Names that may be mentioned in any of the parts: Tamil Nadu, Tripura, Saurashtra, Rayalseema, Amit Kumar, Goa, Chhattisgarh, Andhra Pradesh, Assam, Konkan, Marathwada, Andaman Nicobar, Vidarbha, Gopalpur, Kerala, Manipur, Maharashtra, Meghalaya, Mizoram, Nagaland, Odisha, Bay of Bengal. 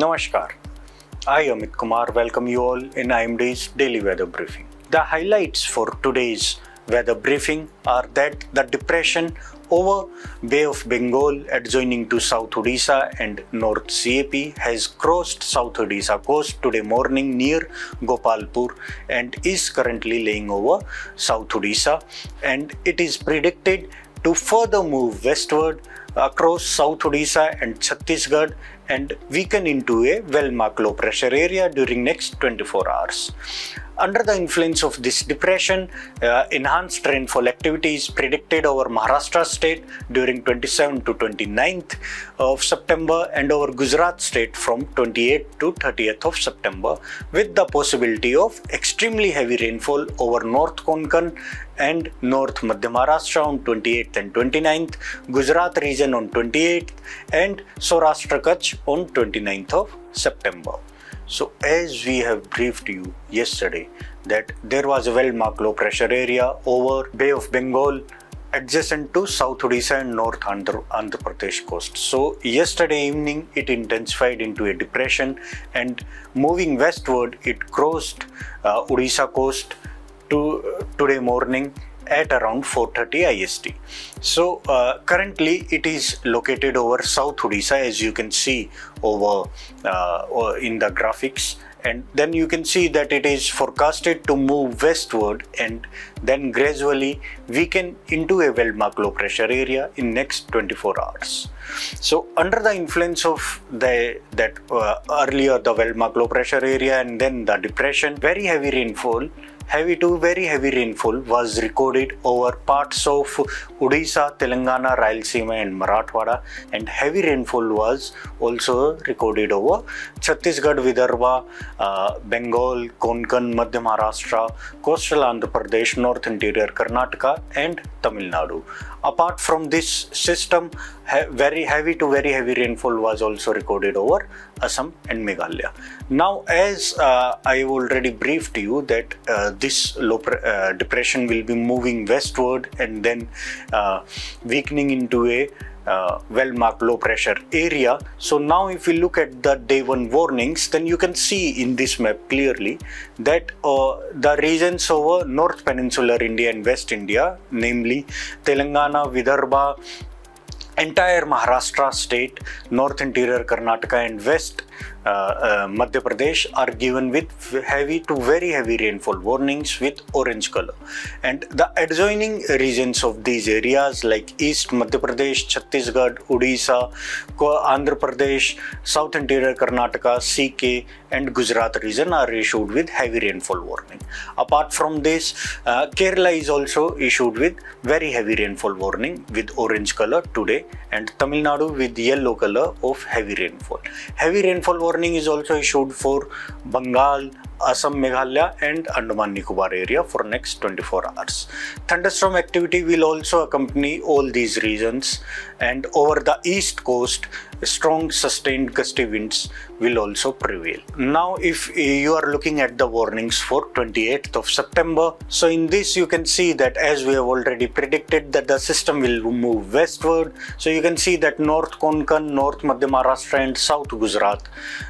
Namaskar, I Amit Kumar welcome you all in IMD's Daily Weather Briefing. The highlights for today's weather briefing are that the depression over Bay of Bengal adjoining to South Odisha and North CAP has crossed South Odisha coast today morning near Gopalpur and is currently laying over South Odisha, and it is predicted to further move westward across South Odisha and Chhattisgarh and weaken into a well-marked low pressure area during next 24 hours. Under the influence of this depression, enhanced rainfall activity is predicted over Maharashtra state during 27 to 29th of September and over Gujarat state from 28 to 30th of September, with the possibility of extremely heavy rainfall over North Konkan and North Madhya Maharashtra on 28th and 29th, Gujarat region on 28th and Saurashtra Kutch on 29th of September. So as we have briefed you yesterday that there was a well-marked low pressure area over Bay of Bengal adjacent to South Odisha and North Andhra Pradesh coast. So yesterday evening it intensified into a depression and moving westward it crossed Odisha coast to today morning at around 4:30 IST. So currently it is located over South Odisha, as you can see over in the graphics, and then you can see that it is forecasted to move westward and then gradually weaken into a well-marked low pressure area in next 24 hours. So under the influence of earlier the well-marked low pressure area and then the depression, heavy to very heavy rainfall was recorded over parts of Odisha, Telangana, Rayalseema and Marathwada, and heavy rainfall was also recorded over Chhattisgarh, Vidarbha, Bengal, Konkan, Madhya Maharashtra, coastal Andhra Pradesh, North Interior Karnataka and Tamil Nadu. Apart from this system, very heavy to very heavy rainfall was also recorded over Assam and Meghalaya. Now, as I've already briefed you that this low depression will be moving westward and then weakening into a well-marked low pressure area. So now if we look at the day 1 warnings, then you can see in this map clearly that the regions over North Peninsular India and West India, namely Telangana, Vidarbha, entire Maharashtra state, North Interior Karnataka and West Madhya Pradesh are given with heavy to very heavy rainfall warnings with orange color, and the adjoining regions of these areas like East Madhya Pradesh, Chhattisgarh, Odisha, Andhra Pradesh, South Interior Karnataka, CK and Gujarat region are issued with heavy rainfall warning. Apart from this, Kerala is also issued with very heavy rainfall warning with orange color today, and Tamil Nadu with yellow color of heavy rainfall. Heavy rainfall warning is also issued for Bengal, Assam, Meghalaya and Andaman Nicobar area for next 24 hours. Thunderstorm activity will also accompany all these regions, and over the east coast strong sustained gusty winds will also prevail. Now if you are looking at the warnings for 28th of September, so in this you can see that as we have already predicted that the system will move westward. So you can see that North Konkan, North Madhya Maharashtra and South Gujarat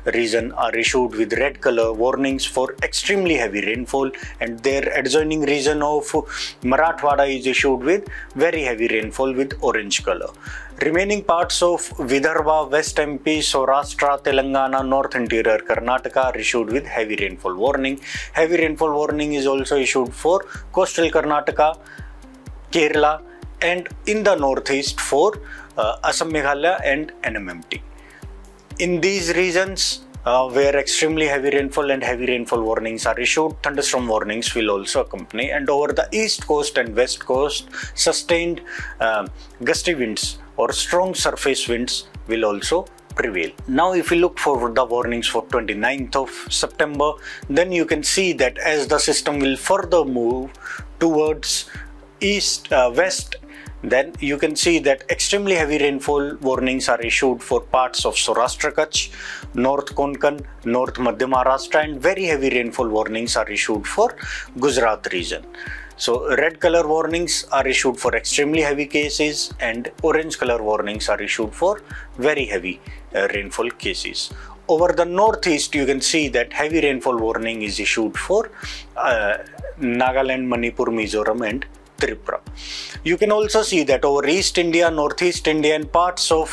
region are issued with red color warnings for extremely heavy rainfall, and their adjoining region of Marathwada is issued with very heavy rainfall with orange color. Remaining parts of Vidarbha, West MP, Saurashtra, Telangana, North Interior Karnataka are issued with heavy rainfall warning. Heavy rainfall warning is also issued for coastal Karnataka, Kerala and in the northeast for Assam, Meghalaya and NMMT. In these regions where extremely heavy rainfall and heavy rainfall warnings are issued, thunderstorm warnings will also accompany, and over the east coast and west coast sustained gusty winds or strong surface winds will also prevail. Now if we look for the warnings for 29th of September, then you can see that as the system will further move towards east west, then you can see that extremely heavy rainfall warnings are issued for parts of Saurashtra Kutch, North Konkan, North Madhya Maharashtra and very heavy rainfall warnings are issued for Gujarat region. So red color warnings are issued for extremely heavy cases and orange color warnings are issued for very heavy rainfall cases. Over the northeast, you can see that heavy rainfall warning is issued for Nagaland, Manipur, Mizoram and Tripura. You can also see that over East India, Northeast India and parts of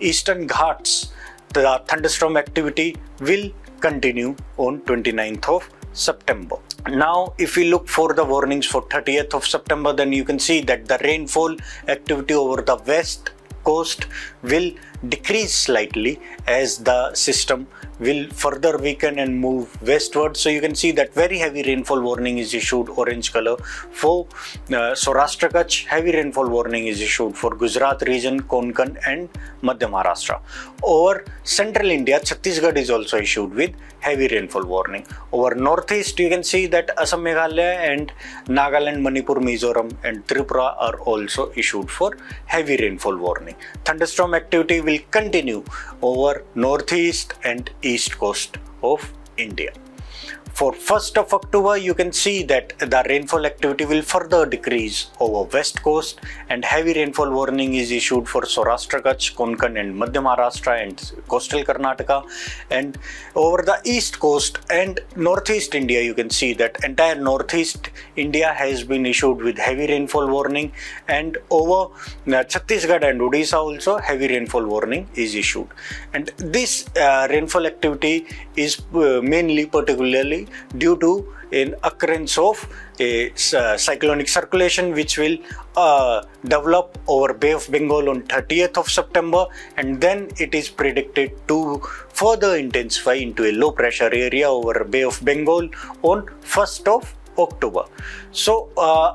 Eastern Ghats, the thunderstorm activity will continue on 29th of September. Now, if we look for the warnings for 30th of September, then you can see that the rainfall activity over the west coast will decrease slightly as the system will further weaken and move westward. So you can see that very heavy rainfall warning is issued, orange color, for Saurashtra, Kutch. Heavy rainfall warning is issued for Gujarat region, Konkan and Madhya Maharashtra. Over central India, Chhattisgarh is also issued with heavy rainfall warning. Over northeast, you can see that Assam, Meghalaya and Nagaland, Manipur, Mizoram and Tripura are also issued for heavy rainfall warning. Thunderstorm activity will continue over northeast and east coast of India. For 1st of October, you can see that the rainfall activity will further decrease over west coast and heavy rainfall warning is issued for Saurashtra, Kutch, Konkan and Madhya Maharashtra and coastal Karnataka. And over the east coast and northeast India, you can see that entire northeast India has been issued with heavy rainfall warning, and over Chhattisgarh and Odisha also heavy rainfall warning is issued. And this rainfall activity is mainly particularly due to an occurrence of a cyclonic circulation which will develop over Bay of Bengal on 30th of September, and then it is predicted to further intensify into a low pressure area over Bay of Bengal on 1st of October. So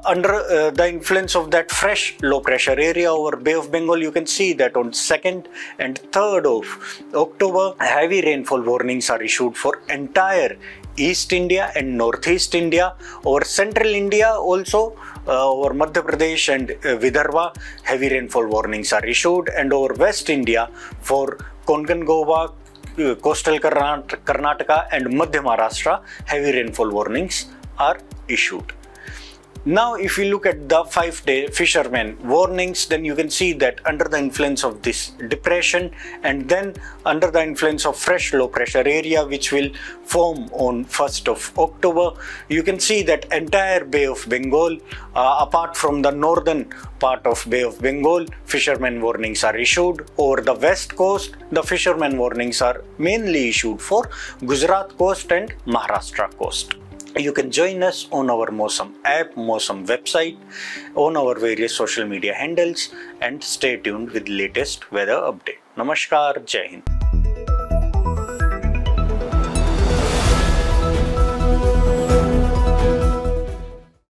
under the influence of that fresh low pressure area over Bay of Bengal, you can see that on 2nd and 3rd of October, heavy rainfall warnings are issued for entire East India and Northeast India. Over Central India also, over Madhya Pradesh and Vidarbha, heavy rainfall warnings are issued, and over West India for Konkan, Goa, coastal Karnataka and Madhya Maharashtra, heavy rainfall warnings are issued. Now, if we look at the 5-day fisherman warnings, then you can see that under the influence of this depression and then under the influence of fresh low pressure area which will form on 1st of October, you can see that entire Bay of Bengal, apart from the northern part of Bay of Bengal, fisherman warnings are issued. Over the west coast, the fisherman warnings are mainly issued for Gujarat coast and Maharashtra coast. You can join us on our Mausam app, Mausam website, on our various social media handles, and stay tuned with latest weather update. Namaskar, Jai Hind.